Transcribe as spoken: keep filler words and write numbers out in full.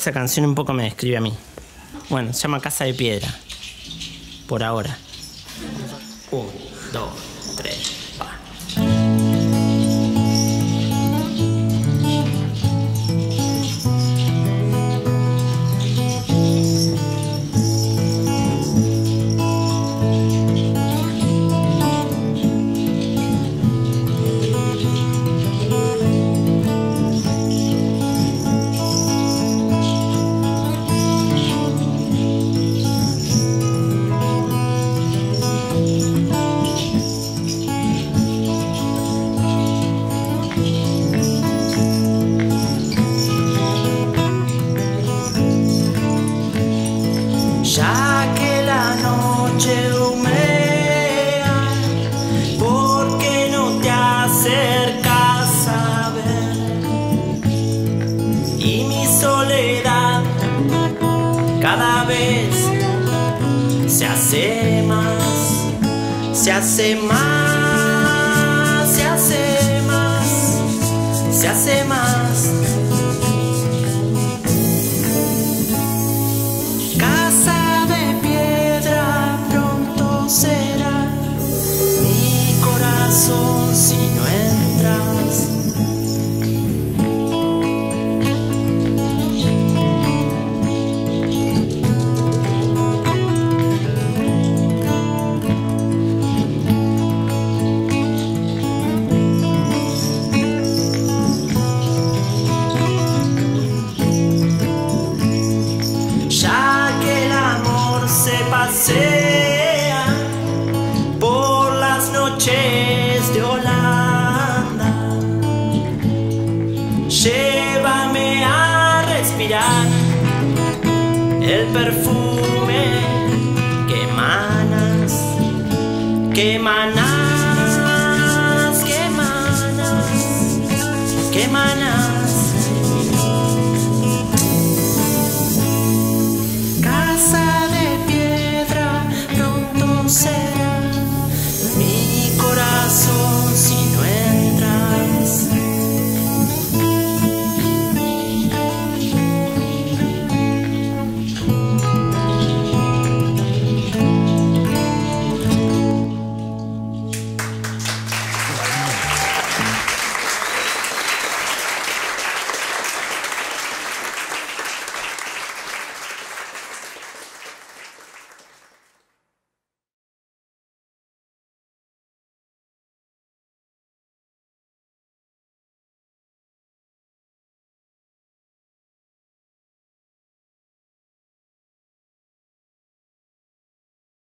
Esa canción un poco me describe a mí. Bueno, se llama Casa de Piedra. Por ahora. Un, dos, tres. Ya que la noche humea, ¿por qué no te acercas a ver? Y mi soledad cada vez se hace más, se hace más, se hace más, se hace más. Si no entras, ya que el amor se pasea por las noches de Holanda, llévame a respirar el perfume que emanas, que emanas, que emanas, que emanas.